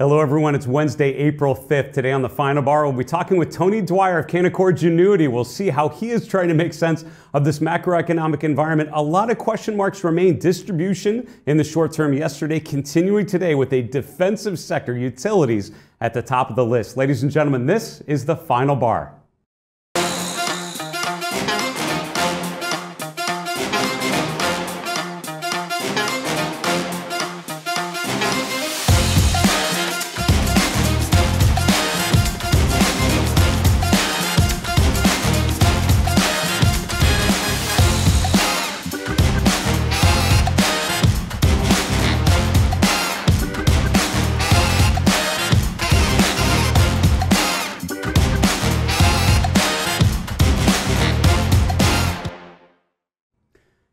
Hello everyone, it's Wednesday, April 5th. Today on The Final Bar, we'll be talking with Tony Dwyer of Canaccord Genuity. We'll see how he is trying to make sense of this macroeconomic environment. A lot of question marks remain. Distribution in the short term yesterday, continuing today with a defensive sector, utilities, at the top of the list. Ladies and gentlemen, this is The Final Bar.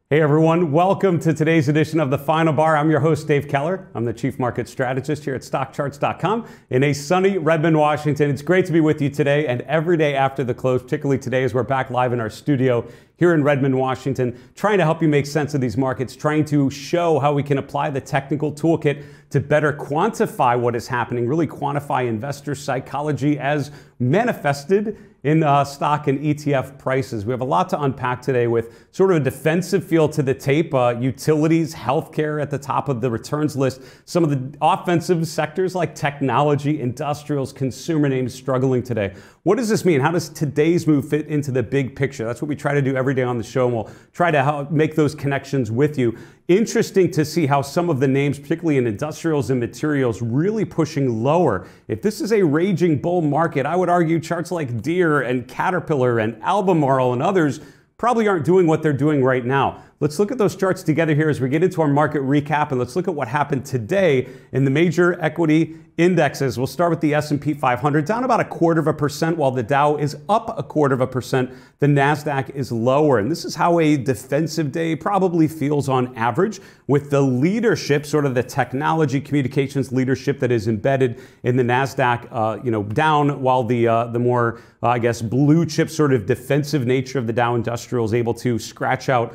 Hey everyone, welcome to today's edition of The Final Bar. I'm your host, Dave Keller. I'm the Chief Market Strategist here at StockCharts.com in a sunny Redmond, Washington. It's great to be with you today and every day after the close, particularly today as we're back live in our studio here in Redmond, Washington, trying to help you make sense of these markets, trying to show how we can apply the technical toolkit to better quantify what is happening, really quantify investor psychology as manifested in stock and ETF prices. We have a lot to unpack today with sort of a defensive feel to the tape, utilities, healthcare at the top of the returns list, some of the offensive sectors like technology, industrials, consumer names struggling today. What does this mean? How does today's move fit into the big picture? That's what we try to do every day on the show, and we'll try to help make those connections with you. Interesting to see how some of the names, particularly in industrials and materials, really pushing lower. If this is a raging bull market, I would argue charts like Deere and Caterpillar and Albemarle and others probably aren't doing what they're doing right now. Let's look at those charts together here as we get into our market recap, and let's look at what happened today in the major equity indexes. We'll start with the S&P 500, down about 1/4%, while the Dow is up 1/4%. The NASDAQ is lower, and this is how a defensive day probably feels on average, with the leadership, sort of the technology communications leadership that is embedded in the NASDAQ, down, while the more, I guess, blue chip sort of defensive nature of the Dow Industrial is able to scratch out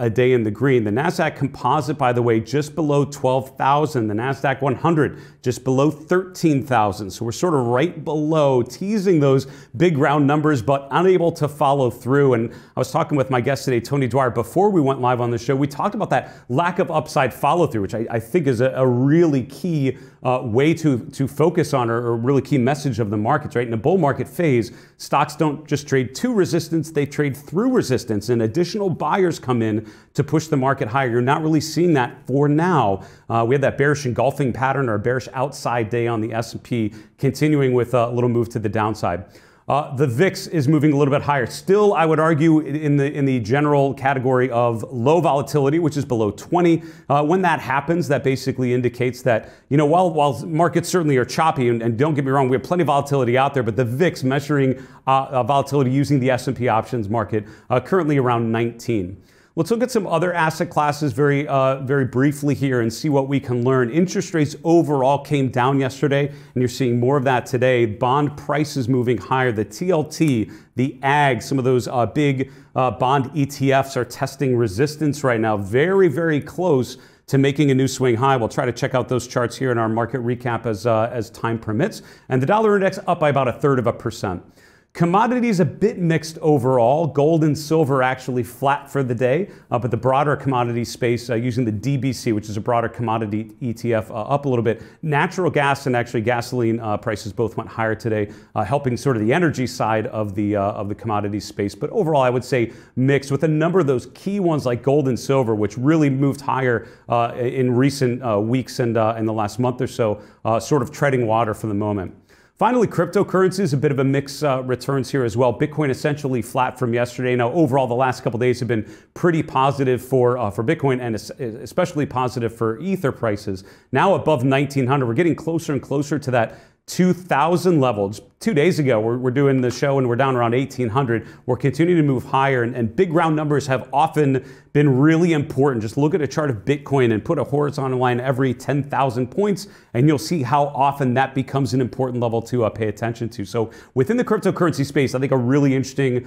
a day in the green. The NASDAQ composite, by the way, just below 12,000. The NASDAQ 100, just below 13,000. So we're sort of right below, teasing those big round numbers, but unable to follow through. And I was talking with my guest today, Tony Dwyer, before we went live on the show. We talked about that lack of upside follow through, which I think is a really key way to focus on, or really key message of the markets, right? In a bull market phase, stocks don't just trade to resistance, they trade through resistance, and additional buyers come in to push the market higher. You're not really seeing that for now. We had that bearish engulfing pattern, or bearish outside day on the S&P, continuing with a little move to the downside. The VIX is moving a little bit higher. Still, I would argue in the general category of low volatility, which is below 20. When that happens, that basically indicates that, while markets certainly are choppy, and don't get me wrong, we have plenty of volatility out there, but the VIX, measuring volatility using the S&P options market, currently around 19. Let's look at some other asset classes very briefly here and see what we can learn. Interest rates overall came down yesterday, and you're seeing more of that today. Bond prices moving higher. The TLT, the AG, some of those big bond ETFs are testing resistance right now. Very, very close to making a new swing high. We'll try to check out those charts here in our market recap as time permits. And the dollar index up by about 1/3%. Commodities a bit mixed overall. Gold and silver actually flat for the day, but the broader commodity space, using the DBC, which is a broader commodity ETF, up a little bit. Natural gas and actually gasoline prices both went higher today, helping sort of the energy side of the commodity space. But overall, I would say mixed, with a number of those key ones like gold and silver, which really moved higher in recent weeks and in the last month or so, sort of treading water for the moment. Finally, cryptocurrencies, a bit of a mix returns here as well. Bitcoin essentially flat from yesterday. Now, overall, the last couple days have been pretty positive for Bitcoin, and especially positive for Ether prices. Now above 1,900, we're getting closer and closer to that 2,000 levels. 2 days ago, we're doing the show and we're down around 1,800. We're continuing to move higher, and big round numbers have often been really important. Just look at a chart of Bitcoin and put a horizontal line every 10,000 points, and you'll see how often that becomes an important level to pay attention to. So within the cryptocurrency space, I think a really interesting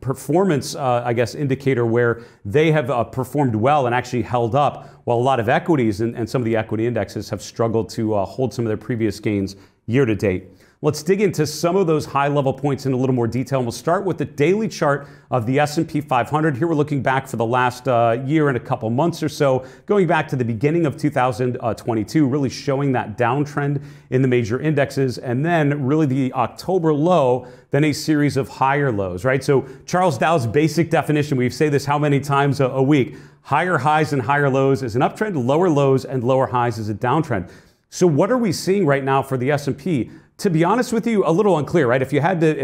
performance, I guess, indicator where they have performed well and actually held up, while a lot of equities and some of the equity indexes have struggled to hold some of their previous gains year to date. Let's dig into some of those high-level points in a little more detail. And we'll start with the daily chart of the S&P 500. Here we're looking back for the last year and a couple months or so, going back to the beginning of 2022, really showing that downtrend in the major indexes, and then really the October low, then a series of higher lows, right? So Charles Dow's basic definition, we say this how many times a week, higher highs and higher lows is an uptrend, lower lows and lower highs is a downtrend. So what are we seeing right now for the S&P? To be honest with you, a little unclear, right? If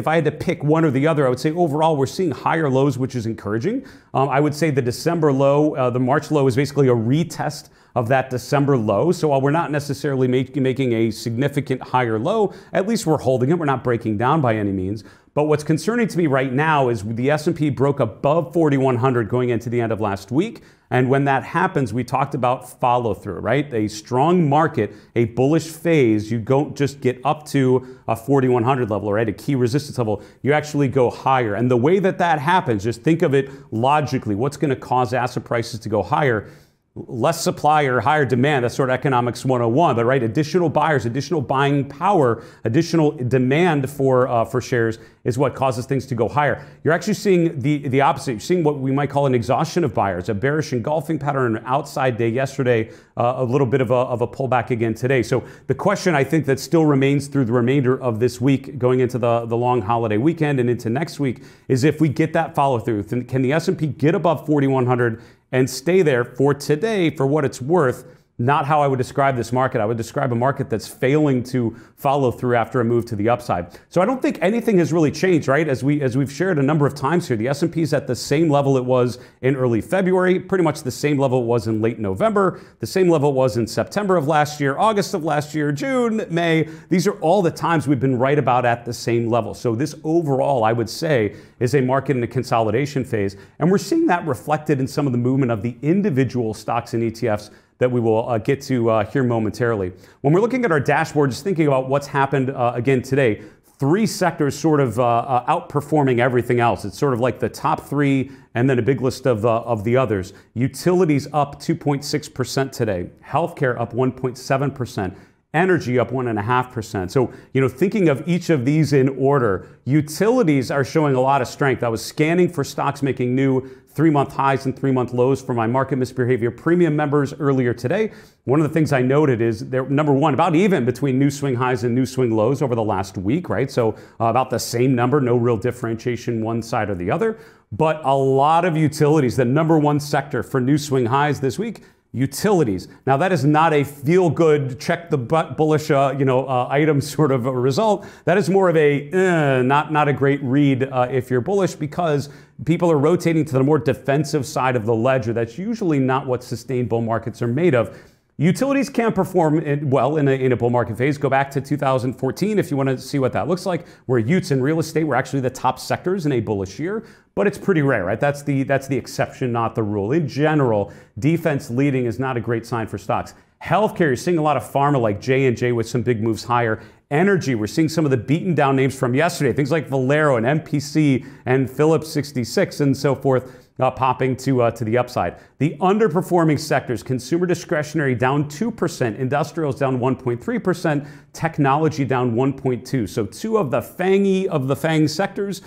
I had to pick one or the other, I would say overall we're seeing higher lows, which is encouraging. I would say the December low, the March low is basically a retest of that December low. So while we're not necessarily making a significant higher low, at least we're holding it. We're not breaking down by any means. But what's concerning to me right now is the S&P broke above 4,100 going into the end of last week. And when that happens, we talked about follow through, right? A strong market, a bullish phase, you don't just get up to a 4,100 level, right? A key resistance level, you actually go higher. And the way that that happens, just think of it logically, what's gonna cause asset prices to go higher? Less supply or higher demand, that's sort of economics 101, but right, additional buyers, additional buying power, additional demand for shares is what causes things to go higher. You're actually seeing the opposite. You're seeing what we might call an exhaustion of buyers, a bearish engulfing pattern, an outside day yesterday, a little bit of a pullback again today. So the question I think that still remains through the remainder of this week, going into the long holiday weekend and into next week, is if we get that follow through, can the S&P get above 4,100 and stay there for today, for what it's worth? Not how I would describe this market. I would describe a market that's failing to follow through after a move to the upside. So I don't think anything has really changed, right? As we've shared a number of times here, the S&P is at the same level it was in early February, pretty much the same level it was in late November, the same level it was in September of last year, August of last year, June, May. These are all the times we've been right about at the same level. So this overall, I would say, is a market in a consolidation phase. And we're seeing that reflected in some of the movement of the individual stocks and ETFs that we will get to here momentarily. When we're looking at our dashboard, just thinking about what's happened again today, three sectors sort of outperforming everything else. It's sort of like the top three and then a big list of the others. Utilities up 2.6% today, healthcare up 1.7%, energy up 1.5%. So, you know, thinking of each of these in order, utilities are showing a lot of strength. I was scanning for stocks making new three-month highs and three-month lows for my market misbehavior premium members earlier today. One of the things I noted is they're, number one, about even between new swing highs and new swing lows over the last week, right? So about the same number, no real differentiation one side or the other. But a lot of utilities, the number one sector for new swing highs this week, utilities. Now that is not a feel-good, check the bullish, item sort of a result. That is more of a not a great read if you're bullish, because people are rotating to the more defensive side of the ledger. That's usually not what sustained bull markets are made of. Utilities can perform well in a bull market phase. Go back to 2014 if you want to see what that looks like, where utes and real estate were actually the top sectors in a bullish year, but it's pretty rare, right? That's the exception, not the rule. In general, defense leading is not a great sign for stocks. Healthcare, you're seeing a lot of pharma like J&J with some big moves higher. Energy, we're seeing some of the beaten down names from yesterday, things like Valero and MPC and Phillips 66 and so forth. Popping to the upside. The underperforming sectors, consumer discretionary down 2%, industrials down 1.3%, technology down 1.2%. So two of the FAANGy of the FAANG sectors,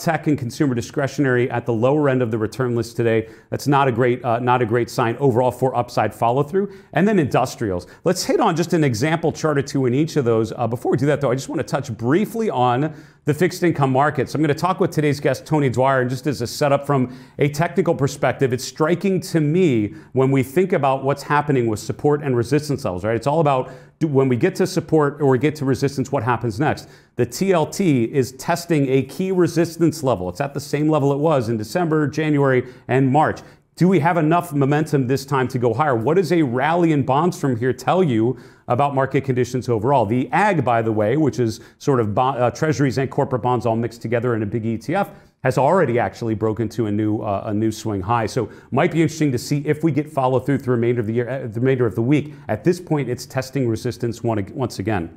tech and consumer discretionary, at the lower end of the return list today. That's not a great sign overall for upside follow through. And then industrials. Let's hit on just an example chart or two in each of those. Before we do that though, I just want to touch briefly on the fixed income markets. I'm going to talk with today's guest, Tony Dwyer, and just as a setup from a technical perspective, it's striking to me when we think about what's happening with support and resistance levels, right? It's all about when we get to support or we get to resistance, what happens next? The TLT is testing a key resistance level. It's at the same level it was in December, January, and March. Do we have enough momentum this time to go higher? What does a rally in bonds from here tell you about market conditions overall? The AG, by the way, which is sort of treasuries and corporate bonds all mixed together in a big ETF, has already actually broken to a new swing high. So might be interesting to see if we get follow through the remainder of the year, the remainder of the week. At this point, it's testing resistance once again.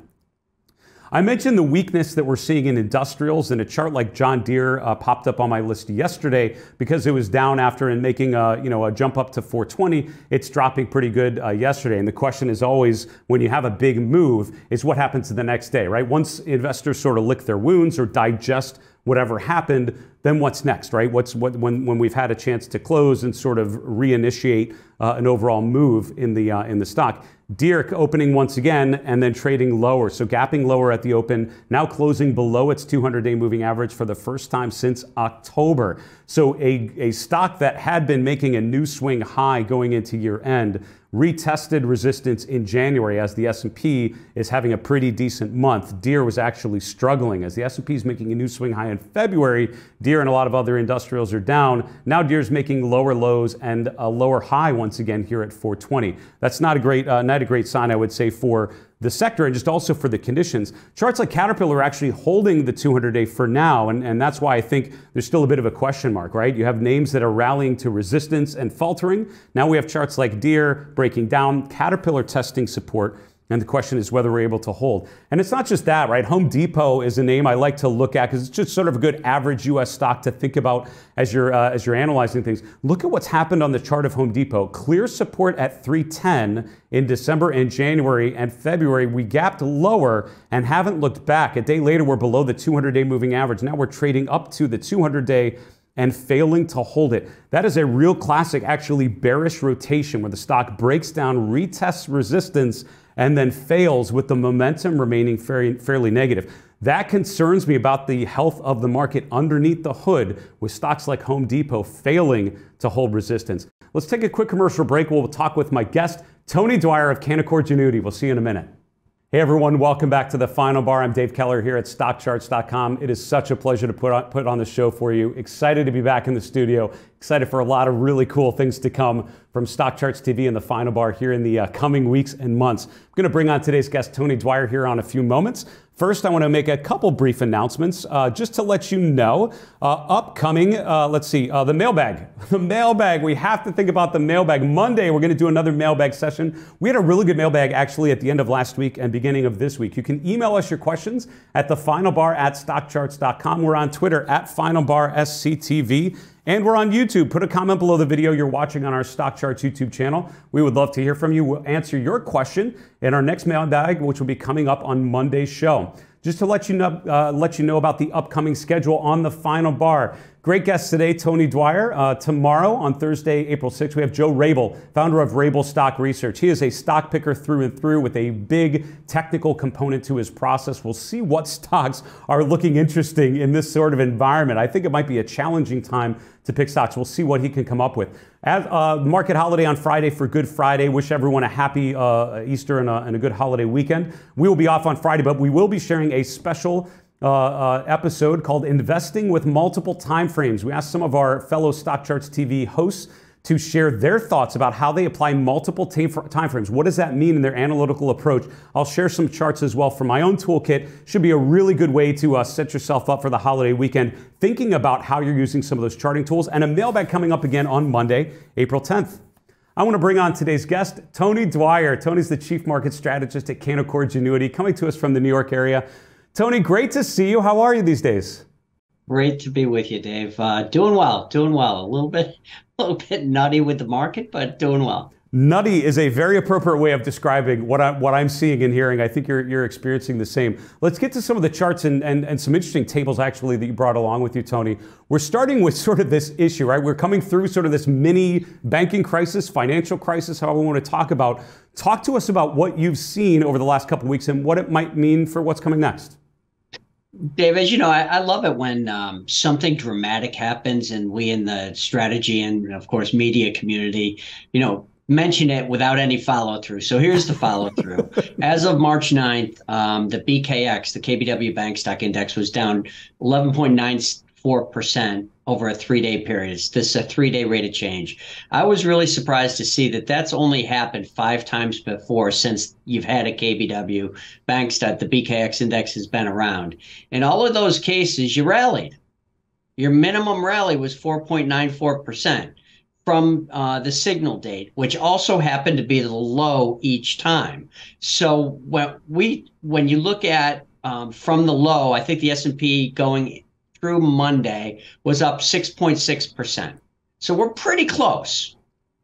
I mentioned the weakness that we're seeing in industrials, and a chart like John Deere popped up on my list yesterday because it was down after and making a jump up to 420. It's dropping pretty good yesterday, and the question is always, when you have a big move, is what happens the next day, right? Once investors sort of lick their wounds or digest whatever happened, then what's next, right? When we've had a chance to close and sort of reinitiate an overall move in the stock. Deere opening once again and then trading lower, so gapping lower at the open, now closing below its 200-day moving average for the first time since October. So a stock that had been making a new swing high going into year end retested resistance in January as the S&P is having a pretty decent month. Deere was actually struggling as the S&P is making a new swing high in February. Deere and a lot of other industrials are down. Now Deere's making lower lows and a lower high once again here at 420. That's not a great sign, I would say, for the sector and just also for the conditions. Charts like Caterpillar are actually holding the 200-day for now, and that's why I think there's still a bit of a question mark, right? You have names that are rallying to resistance and faltering. Now we have charts like Deere breaking down, Caterpillar testing support, and the question is whether we're able to hold. And it's not just that, right? Home Depot is a name I like to look at because it's just sort of a good average U.S. stock to think about as you're analyzing things. Look at what's happened on the chart of Home Depot. Clear support at 310 in December and January and February. We gapped lower and haven't looked back. A day later, we're below the 200-day moving average. Now we're trading up to the 200-day and failing to hold it. That is a real classic, actually, bearish rotation where the stock breaks down, retests resistance, and then fails with the momentum remaining fairly negative. That concerns me about the health of the market underneath the hood with stocks like Home Depot failing to hold resistance. Let's take a quick commercial break. We'll talk with my guest, Tony Dwyer of Canaccord Genuity. We'll see you in a minute. Hey everyone, welcome back to The Final Bar. I'm Dave Keller here at StockCharts.com. It is such a pleasure to put on the show for you. Excited to be back in the studio. Excited for a lot of really cool things to come from StockCharts TV and The Final Bar here in the coming weeks and months. I'm going to bring on today's guest, Tony Dwyer, here on a few moments. First, I want to make a couple brief announcements just to let you know. Upcoming, the mailbag. The mailbag, we have to think about the mailbag. Monday, we're going to do another mailbag session. We had a really good mailbag actually at the end of last week and beginning of this week. You can email us your questions at thefinalbar@stockcharts.com. We're on Twitter @finalbarsctv. And we're on YouTube. Put a comment below the video you're watching on our Stock Charts YouTube channel. We would love to hear from you. We'll answer your question in our next mailbag, which will be coming up on Monday's show. Just to let you know about the upcoming schedule on The Final Bar. Great guests today, Tony Dwyer. Tomorrow, on Thursday, April 6th, we have Joe Rabel, founder of Rabel Stock Research. He is a stock picker through and through with a big technical component to his process. We'll see what stocks are looking interesting in this sort of environment. I think it might be a challenging time to pick stocks. We'll see what he can come up with. Market holiday on Friday for Good Friday. Wish everyone a happy Easter and a good holiday weekend. We will be off on Friday, but we will be sharing a special episode called Investing with Multiple Timeframes. We asked some of our fellow Stock Charts TV hosts to share their thoughts about how they apply multiple timeframes. What does that mean in their analytical approach? I'll share some charts as well from my own toolkit. Should be a really good way to set yourself up for the holiday weekend, thinking about how you're using some of those charting tools. And a mailbag coming up again on Monday, April 10th. I want to bring on today's guest, Tony Dwyer. Tony's the Chief Market Strategist at Canaccord Genuity, coming to us from the New York area. Tony, great to see you. How are you these days? Great to be with you, Dave. Doing well. A little bit nutty with the market, but doing well. Nutty is a very appropriate way of describing what I'm seeing and hearing. I think you're experiencing the same. Let's get to some of the charts and some interesting tables actually that you brought along with you, Tony. We're starting with sort of this issue, right? We're coming through sort of this mini banking crisis, financial crisis, however we want to talk about. Talk to us about what you've seen over the last couple of weeks and what it might mean for what's coming next. Dave, as you know, I love it when something dramatic happens and we in the strategy and, of course, media community, you know, mention it without any follow through. So here's the follow through. As of March 9th, the BKX, the KBW bank stock index, was down 11.9%. 4% over a 3-day period. This is a 3-day rate of change. I was really surprised to see that that's only happened 5 times before since you've had a KBW bank stat. The BKX index has been around. In all of those cases, you rallied. Your minimum rally was 4.94% from the signal date, which also happened to be the low each time. So when you look at from the low, I think the S&P going through Monday was up 6.6%. So we're pretty close,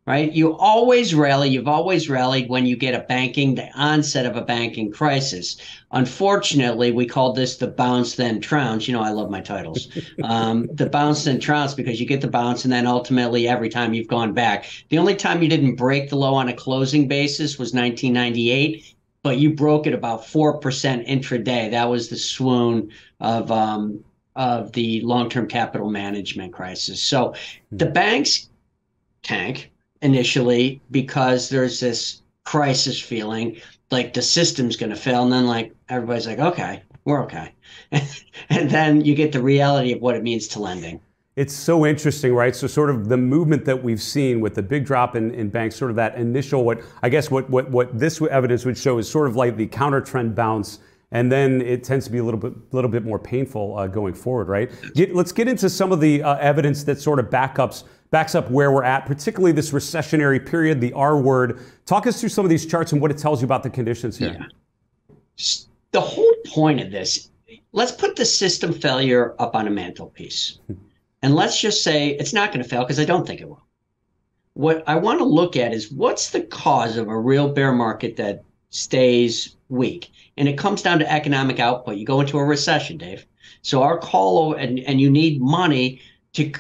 right? You always rally. You've always rallied when you get the onset of a banking crisis. Unfortunately, we called this the bounce then trounce. You know, I love my titles. The bounce then trounce, because you get the bounce and then ultimately every time you've gone back. The only time you didn't break the low on a closing basis was 1998, but you broke it about 4% intraday. That was the swoon of the long-term capital management crisis. So the banks tank initially because there's this crisis feeling like the system's going to fail. And then like everybody's like, okay, we're okay. And then you get the reality of what it means to lending. It's so interesting, right? So sort of the movement that we've seen with the big drop in banks, sort of that initial, what this evidence would show is sort of like the counter trend bounce. And then it tends to be a little bit more painful going forward, right? Let's get into some of the evidence that sort of backs up where we're at, particularly this recessionary period, the R word. Talk us through some of these charts and what it tells you about the conditions here. Yeah. The whole point of this, let's put the system failure up on a mantelpiece. And let's just say it's not going to fail because I don't think it will. What I want to look at is what's the cause of a real bear market that stays weak. And it comes down to economic output. You go into a recession, Dave. So our call, and you need money to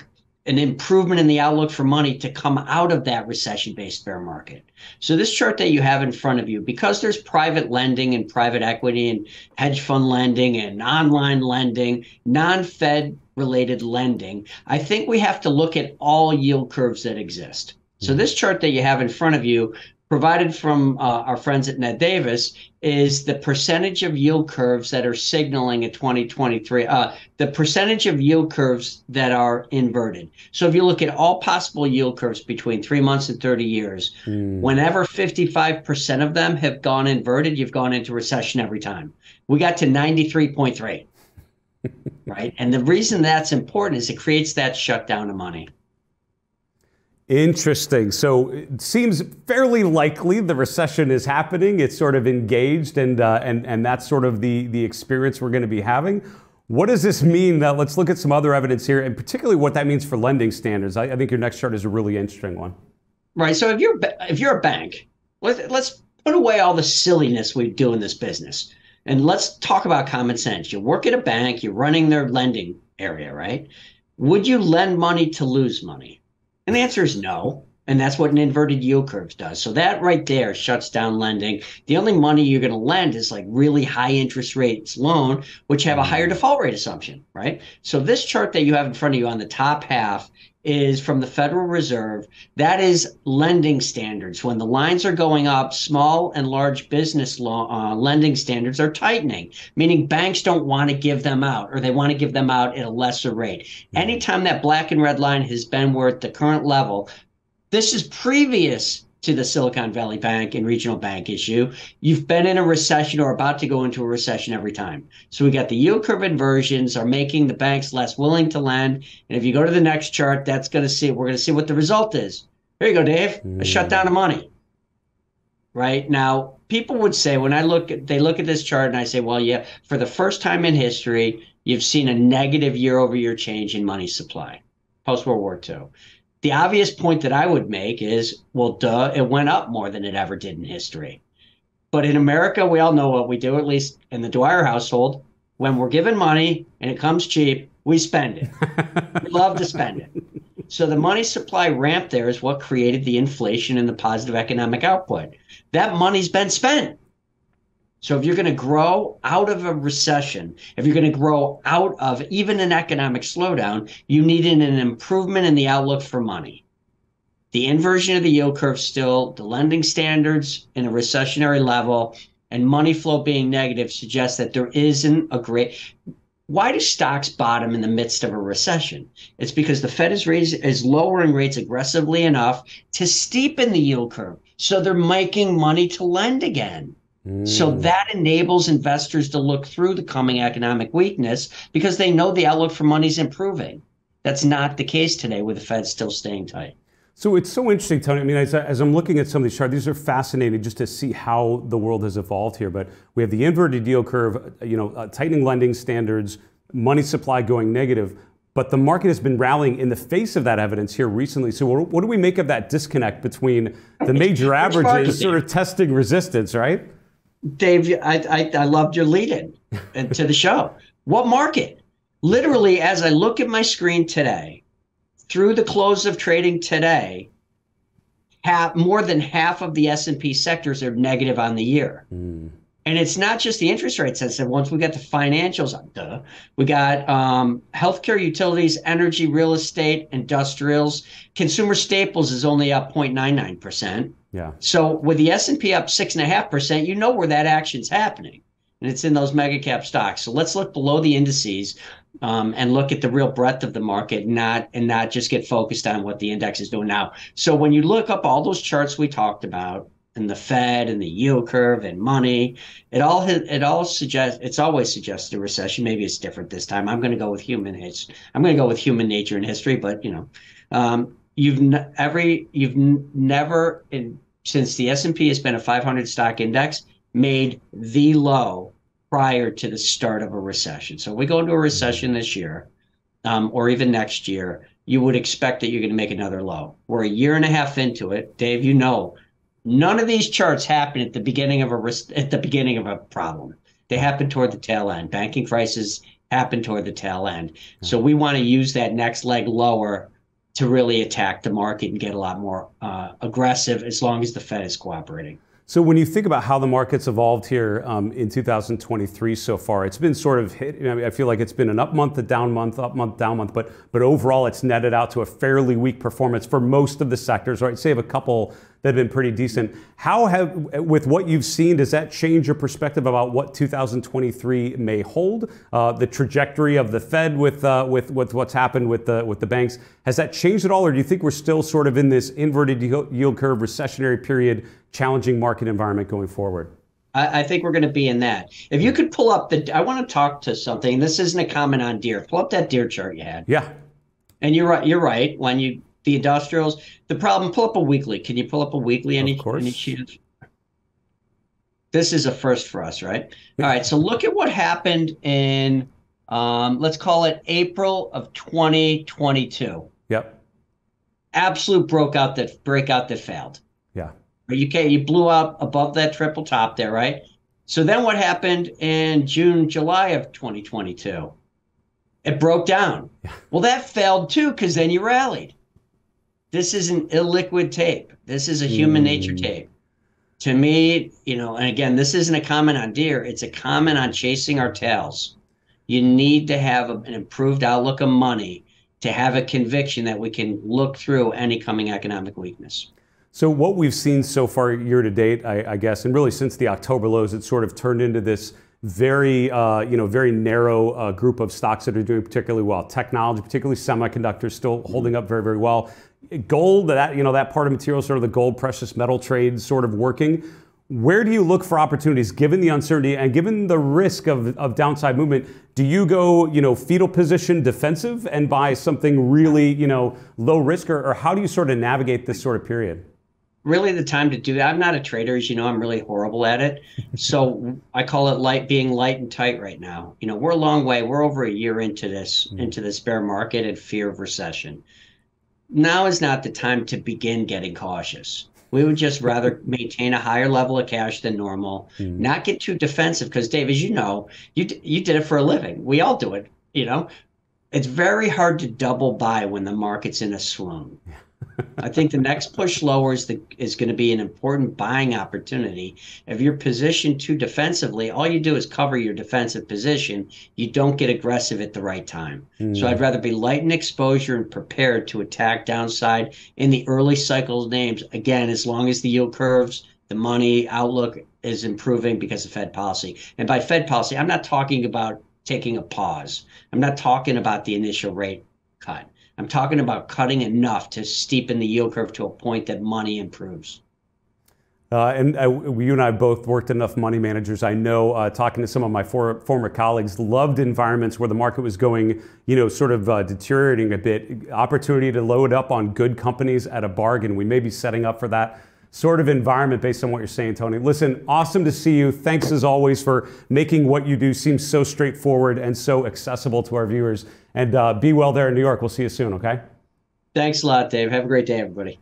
an improvement in the outlook for money to come out of that recession-based bear market. So this chart that you have in front of you, because there's private lending and private equity and hedge fund lending and online lending, non-Fed related lending, I think we have to look at all yield curves that exist. So this chart that you have in front of you, provided from our friends at Ned Davis, is the percentage of yield curves that are signaling at 2023, the percentage of yield curves that are inverted. So if you look at all possible yield curves between 3 months and 30 years, whenever 55% of them have gone inverted, you've gone into recession every time. We got to 93.3, right? And the reason that's important is it creates that shutdown of money. Interesting. So it seems fairly likely the recession is happening. It's sort of engaged, and that's sort of the experience we're going to be having. What does this mean? Let's look at some other evidence here, and particularly what that means for lending standards. I think your next chart is a really interesting one. Right. So if you're a bank, let's put away all the silliness we do in this business, and let's talk about common sense. You work at a bank. You're running their lending area, right? Would you lend money to lose money? And the answer is no. And that's what an inverted yield curve does. So that right there shuts down lending. The only money you're going to lend is like really high interest rates loan, which have a higher default rate assumption, right? So this chart that you have in front of you on the top half is from the Federal Reserve. That is lending standards. When the lines are going up, small and large business lending standards are tightening, meaning banks don't want to give them out, or they want to give them out at a lesser rate. Anytime that black and red line has been where at the current level, this is previous to the Silicon Valley Bank and regional bank issue. You've been in a recession or about to go into a recession every time. So we got the yield curve inversions are making the banks less willing to lend. And if you go to the next chart, we're going to see what the result is. Here you go, Dave, a shutdown of money. Right now, people would say, when they look at this chart and I say, well, yeah, for the first time in history, you've seen a negative year-over-year change in money supply, post-World War II. The obvious point that I would make is, well, duh, it went up more than it ever did in history. But in America, we all know what we do, at least in the Dwyer household. When we're given money and it comes cheap, we spend it. We love to spend it. So the money supply ramp there is what created the inflation and the positive economic output. That money's been spent. So if you're going to grow out of a recession, if you're going to grow out of even an economic slowdown, you need an improvement in the outlook for money. The inversion of the yield curve still, the lending standards in a recessionary level, and money flow being negative suggests that there isn't a great... Why do stocks bottom in the midst of a recession? It's because the Fed is lowering rates aggressively enough to steepen the yield curve. So they're making money to lend again. So that enables investors to look through the coming economic weakness because they know the outlook for money is improving. That's not the case today with the Fed still staying tight. So it's so interesting, Tony. I mean, as I'm looking at some of these charts, these are fascinating just to see how the world has evolved here. But we have the inverted yield curve, you know, tightening lending standards, money supply going negative. But the market has been rallying in the face of that evidence here recently. So what do we make of that disconnect between the major averages sort of testing resistance, right? Dave, I loved your lead-in to the show. What market? Literally, as I look at my screen today, through the close of trading today, more than half of the S&P sectors are negative on the year. And it's not just the interest rate sensitive. Once we got the financials, we got healthcare, utilities, energy, real estate, industrials. Consumer staples is only up 0.99%. Yeah. So with the S&P up 6.5%, you know where that action's happening. And it's in those mega cap stocks. So let's look below the indices and look at the real breadth of the market, not just get focused on what the index is doing now. So when you look up all those charts we talked about, and the Fed and the yield curve and money, it all suggests, it's always suggested a recession. Maybe it's different this time. I'm going to go with human nature and history. But you know, since the S&P has been a 500 stock index, made the low prior to the start of a recession. So if we go into a recession this year, or even next year, you would expect that you're going to make another low. We're a year and a half into it, Dave. You know, none of these charts happen at the beginning of a problem. They happen toward the tail end. Banking crises happen toward the tail end. So we want to use that next leg lower to really attack the market and get a lot more aggressive, as long as the Fed is cooperating. So when you think about how the market's evolved here in 2023 so far, it's been sort of hit. I mean, I feel like it's been an up month, a down month, up month, down month. But overall, it's netted out to a fairly weak performance for most of the sectors, right? Save a couple that have been pretty decent. How have, with what you've seen, does that change your perspective about what 2023 may hold? The trajectory of the Fed with what's happened with the banks, has that changed at all? Or do you think we're still sort of in this inverted yield curve, recessionary period, challenging market environment going forward? I think we're going to be in that. If you could pull up I want to talk to something. This isn't a comment on Deere. Pull up that Deere chart you had. Yeah. And you're right. When the industrials, the problem, pull up a weekly. Can you pull up a weekly? Of course. Any chance? This is a first for us, right? All right. So look at what happened in, let's call it April of 2022. Yep. Absolute breakout that failed. Yeah. You blew up above that triple top there, right? So then what happened in June, July of 2022? It broke down. Yeah. Well, that failed too, because then you rallied. This is an illiquid tape. This is a human nature tape. To me, you know, and again, this isn't a comment on Deere. It's a comment on chasing our tails. You need to have an improved outlook of money to have a conviction that we can look through any coming economic weakness. So what we've seen so far year to date, I guess, and really since the October lows, it's sort of turned into this very narrow group of stocks that are doing particularly well. Technology, particularly semiconductors, still holding up very, very well. Gold, that part of materials, sort of the gold precious metal trade sort of working. Where do you look for opportunities given the uncertainty and given the risk of downside movement? Do you go, fetal position defensive and buy something really, low risk, or how do you sort of navigate this sort of period? Really the time to do that. I'm not a trader, as you know. I'm really horrible at it. So I call it being light and tight right now. You know, we're a long way. We're over a year into this, bear market and fear of recession. Now is not the time to begin getting cautious. We would just rather maintain a higher level of cash than normal, not get too defensive. Because Dave, as you know, you did it for a living. We all do it. You know, it's very hard to double buy when the market's in a swoon. Yeah. I think the next push lower is going to be an important buying opportunity. If you're positioned too defensively, all you do is cover your defensive position. You don't get aggressive at the right time. So I'd rather be light in exposure and prepared to attack downside in the early cycle names. Again, as long as the yield curves, the money outlook is improving because of Fed policy. And by Fed policy, I'm not talking about taking a pause. I'm not talking about the initial rate cut. I'm talking about cutting enough to steepen the yield curve to a point that money improves. You and I both worked enough money managers. I know talking to some of my former colleagues, loved environments where the market was going, you know, sort of deteriorating a bit. Opportunity to load up on good companies at a bargain. We may be setting up for that sort of environment based on what you're saying, Tony. Listen, awesome to see you. Thanks as always for making what you do seem so straightforward and so accessible to our viewers. And be well there in New York. We'll see you soon, okay? Thanks a lot, Dave. Have a great day, everybody.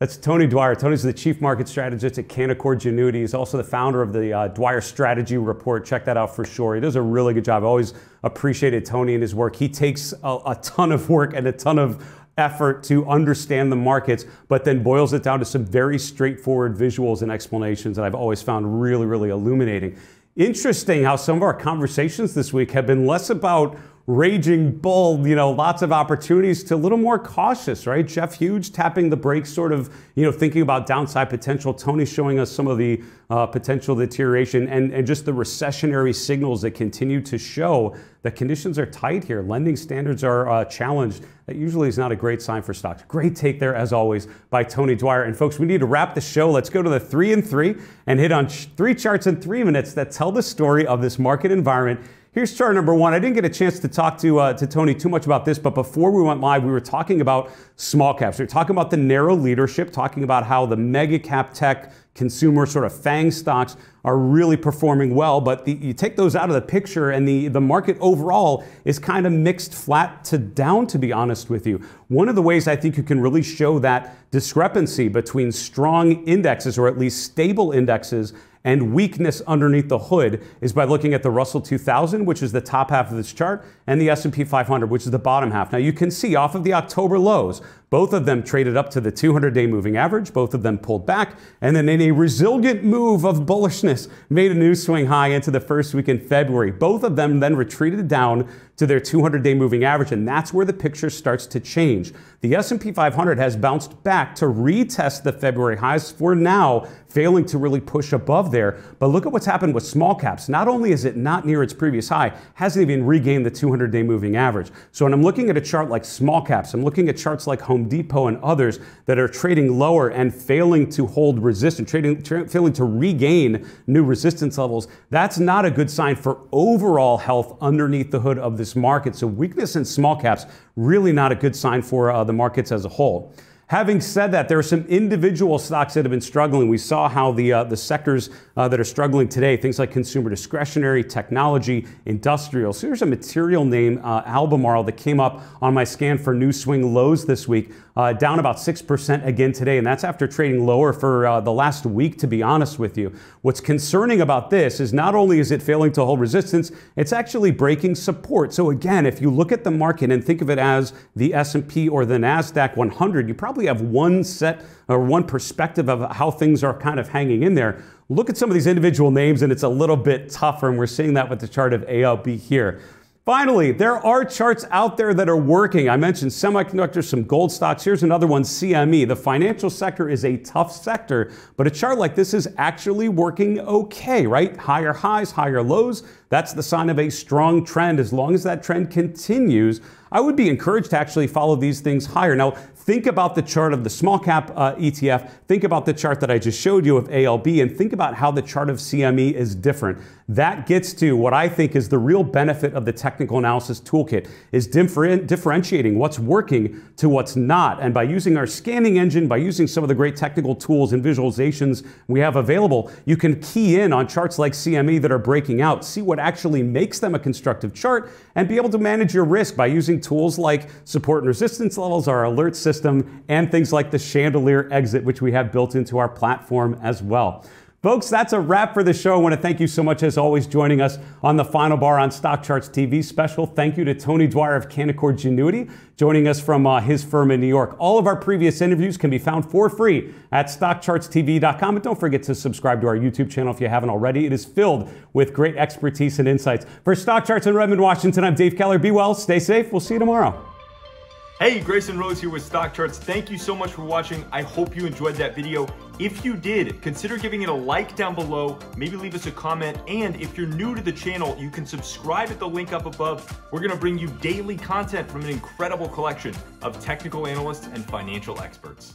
That's Tony Dwyer. Tony's the Chief Market Strategist at Canaccord Genuity. He's also the founder of the Dwyer Strategy Report. Check that out for sure. He does a really good job. I always appreciated Tony and his work. He takes a ton of work and a ton of effort to understand the markets, but then boils it down to some very straightforward visuals and explanations that I've always found really, really illuminating. Interesting how some of our conversations this week have been less about raging bull, you know, lots of opportunities to a little more cautious, right? Jeff Hughes tapping the brakes, sort of, you know, thinking about downside potential. Tony showing us some of the potential deterioration and just the recessionary signals that continue to show that conditions are tight here. Lending standards are challenged. That usually is not a great sign for stocks. Great take there, as always, by Tony Dwyer. And folks, we need to wrap the show. Let's go to the 3 and 3 and hit on three charts in 3 minutes that tell the story of this market environment. Here's chart number one. I didn't get a chance to talk to Tony too much about this, but before we went live, we were talking about small caps. We were talking about the narrow leadership, talking about how the mega cap tech consumer sort of FAANG stocks are really performing well, but you take those out of the picture and the market overall is kind of mixed flat to down, to be honest with you. One of the ways I think you can really show that discrepancy between strong indexes, or at least stable indexes, and weakness underneath the hood is by looking at the Russell 2000, which is the top half of this chart, and the S&P 500, which is the bottom half. Now you can see off of the October lows, both of them traded up to the 200-day moving average, both of them pulled back, and then in a resilient move of bullishness, made a new swing high into the first week in February. Both of them then retreated down to their 200-day moving average, and that's where the picture starts to change. The S&P 500 has bounced back to retest the February highs, for now failing to really push above there. But look at what's happened with small caps. Not only is it not near its previous high, hasn't even regained the 200-day moving average. So when I'm looking at a chart like small caps, I'm looking at charts like Home Depot and others that are trading lower and failing to hold resistance, failing to regain new resistance levels. That's not a good sign for overall health underneath the hood of this market. So weakness in small caps, really not a good sign for the markets as a whole. Having said that, there are some individual stocks that have been struggling. We saw how the sectors that are struggling today, things like consumer discretionary, technology, industrials. So here's a material name, Albemarle, that came up on my scan for new swing lows this week, down about 6% again today, and that's after trading lower for the last week, to be honest with you. What's concerning about this is not only is it failing to hold resistance, it's actually breaking support. So again, if you look at the market and think of it as the S&P or the NASDAQ 100, you probably have one set or one perspective of how things are kind of hanging in there. Look at some of these individual names and it's a little bit tougher, and we're seeing that with the chart of ALB here. Finally, there are charts out there that are working. I mentioned semiconductors, some gold stocks. Here's another one, CME. The financial sector is a tough sector, but a chart like this is actually working okay, right? Higher highs, higher lows. That's the sign of a strong trend. As long as that trend continues, I would be encouraged to actually follow these things higher. Now, think about the chart of the small cap ETF. Think about the chart that I just showed you of ALB, and think about how the chart of CME is different. That gets to what I think is the real benefit of the technical analysis toolkit, is differentiating what's working to what's not. And by using our scanning engine, by using some of the great technical tools and visualizations we have available, you can key in on charts like CME that are breaking out, see what actually makes them a constructive chart, and be able to manage your risk by using tools like support and resistance levels, our alert system, and things like the chandelier exit, which we have built into our platform as well. Folks, that's a wrap for the show. I want to thank you so much, as always, joining us on The Final Bar on Stock Charts TV. Special thank you to Tony Dwyer of Canaccord Genuity, joining us from his firm in New York. All of our previous interviews can be found for free at StockChartsTV.com. And don't forget to subscribe to our YouTube channel if you haven't already. It is filled with great expertise and insights. For Stock Charts in Redmond, Washington, I'm Dave Keller. Be well, stay safe. We'll see you tomorrow. Hey, Grayson Rose here with Stock Charts. Thank you so much for watching. I hope you enjoyed that video. If you did, consider giving it a like down below, maybe leave us a comment, and if you're new to the channel, you can subscribe at the link up above. We're gonna bring you daily content from an incredible collection of technical analysts and financial experts.